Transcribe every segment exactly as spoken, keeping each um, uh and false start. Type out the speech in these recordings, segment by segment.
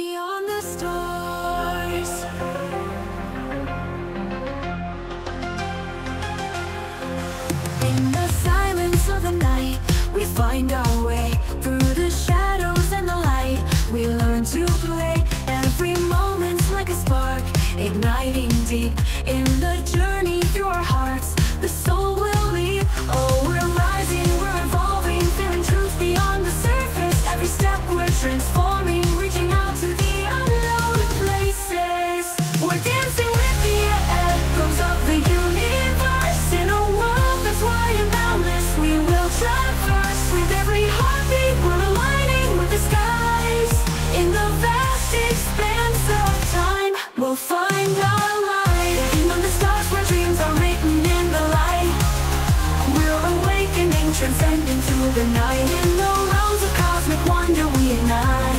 Beyond the stars, in the silence of the night, we find our way through the shadows and the light. We learn to play, every moment's like a spark, igniting deep in the journey through our hearts. The soul will leap. Oh, we're rising, we're evolving, feeling truth beyond the surface. Every step we're transforming, reaching out to the unknown places. We're dancing with the echoes of the universe, in a world that's wide and boundless. We will traverse with every heartbeat. We're aligning with the skies. In the vast expanse of time, we'll find our light. Beyond the stars, where dreams are written in the light. We're awakening, transcending through the night. In the realms of cosmic wonder, we ignite.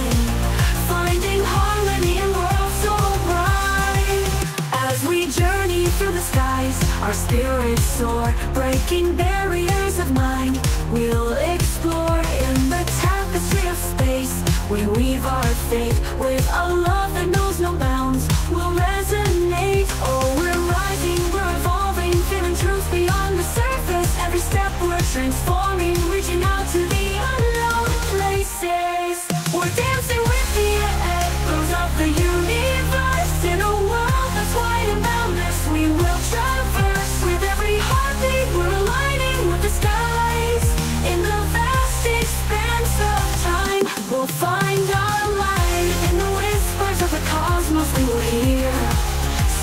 Through the skies, our spirits soar, breaking barriers of mind. We'll explore in the tapestry of space. We weave our fate with a love that knows no bounds. We'll resonate. Oh, we're rising, we're evolving, feeling truth beyond the surface. Every step we're transforming, reaching out to the unknown places. We're dancing with the echoes of the universe, in a world that's wide and boundless. We will traverse with every heartbeat. We're aligning with the skies. In the vast expanse of time, we'll find our light. In the whispers of the cosmos, we will hear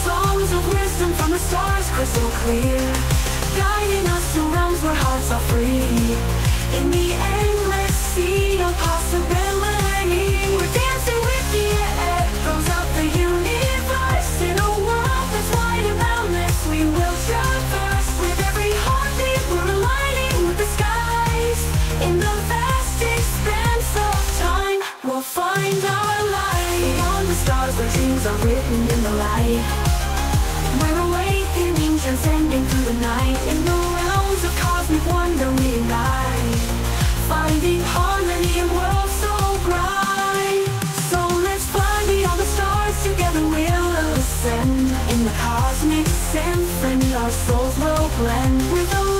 songs of wisdom from the stars, crystal clear, guiding us to realms where hearts are free. In the endless sea of possibility, we're dancing with the echoes of the universe, in a world that's wide and boundless. We will traverse with every heartbeat. We're aligning with the skies. In the vast expanse of time, we'll find our light. Beyond the stars, where dreams are written in the light. We're awakening, transcending through the night. In the realms of cosmic wonder, we ignite, finding harmony in worlds so bright. So let's fly beyond the stars, together we'll ascend. In the cosmic symphony, our souls will blend with the